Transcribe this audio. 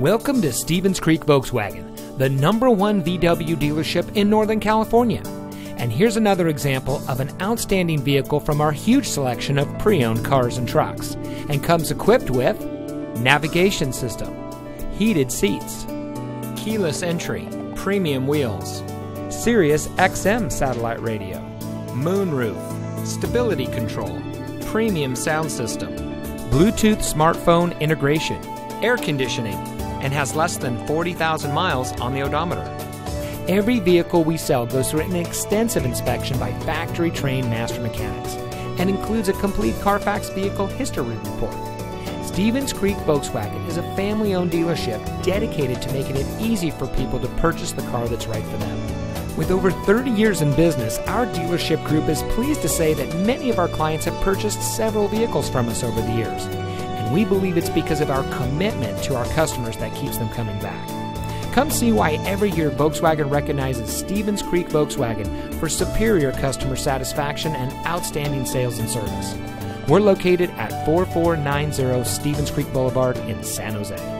Welcome to Stevens Creek Volkswagen, the #1 VW dealership in Northern California. And here's another example of an outstanding vehicle from our huge selection of pre-owned cars and trucks, and comes equipped with navigation system, heated seats, keyless entry, premium wheels, Sirius XM satellite radio, moonroof, stability control, premium sound system, Bluetooth smartphone integration, air conditioning, and has less than 40,000 miles on the odometer. Every vehicle we sell goes through an extensive inspection by factory-trained master mechanics and includes a complete Carfax vehicle history report. Stevens Creek Volkswagen is a family-owned dealership dedicated to making it easy for people to purchase the car that's right for them. With over 30 years in business, our dealership group is pleased to say that many of our clients have purchased several vehicles from us over the years. We believe it's because of our commitment to our customers that keeps them coming back. Come see why every year Volkswagen recognizes Stevens Creek Volkswagen for superior customer satisfaction and outstanding sales and service. We're located at 4490 Stevens Creek Boulevard in San Jose.